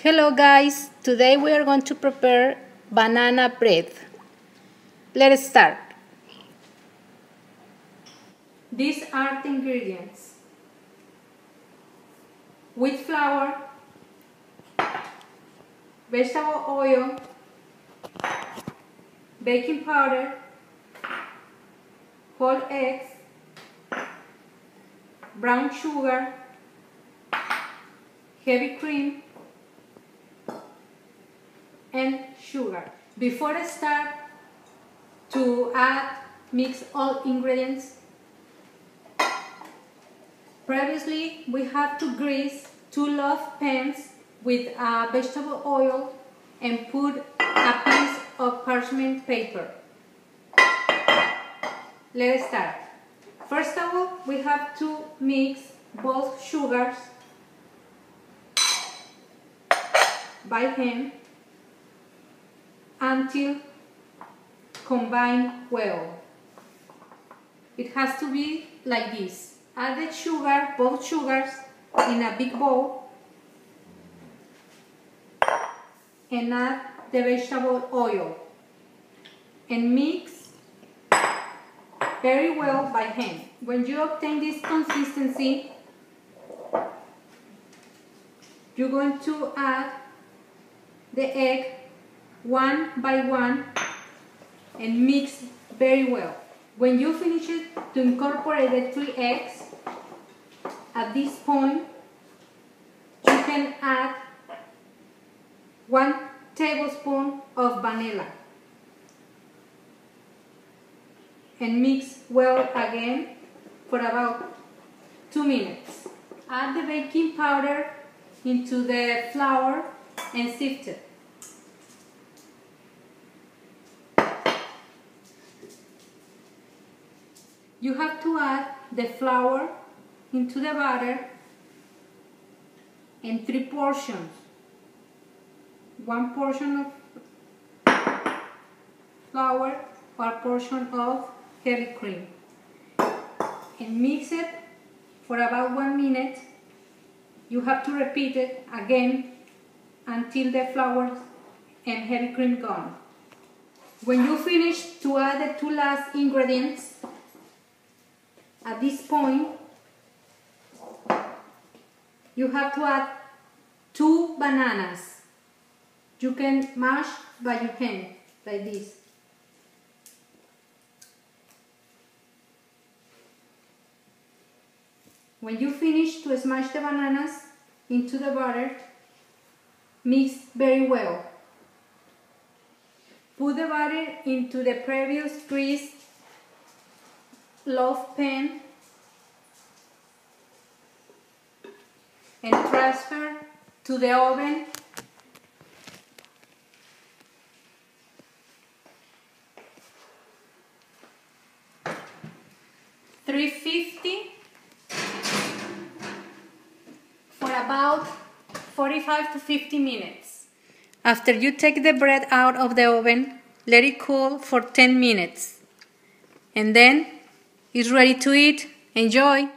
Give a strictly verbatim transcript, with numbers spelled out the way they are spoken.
Hello guys, today we are going to prepare banana bread. Let's start. These are the ingredients: wheat flour, vegetable oil, baking powder, whole eggs, brown sugar, heavy cream, and sugar. Before I start to add, mix all ingredients. Previously, we have to grease two loaf pans with uh, vegetable oil and put a piece of parchment paper. Let's start. First of all, we have to mix both sugars by hand until combined well. It has to be like this. Add the sugar, both sugars, in a big bowl and add the vegetable oil and mix very well by hand. When you obtain this consistency, you're going to add the egg one by one and mix very well. When you finish it, to incorporate the three eggs. At this point, you can add one tablespoon of vanilla and mix well again for about two minutes. Add the baking powder into the flour and sift it. You have to add the flour into the batter in three portions. One portion of flour or portion of heavy cream. And mix it for about one minute. You have to repeat it again until the flour and heavy cream gone. When you finish, to add the two last ingredients. At this point, you have to add two bananas. You can mash by your hand, like this. When you finish to smash the bananas into the butter, mix very well. Put the butter into the previous grease loaf pan and transfer to the oven three fifty for about forty-five to fifty minutes. After you take the bread out of the oven, let it cool for ten minutes and then it's ready to eat. Enjoy!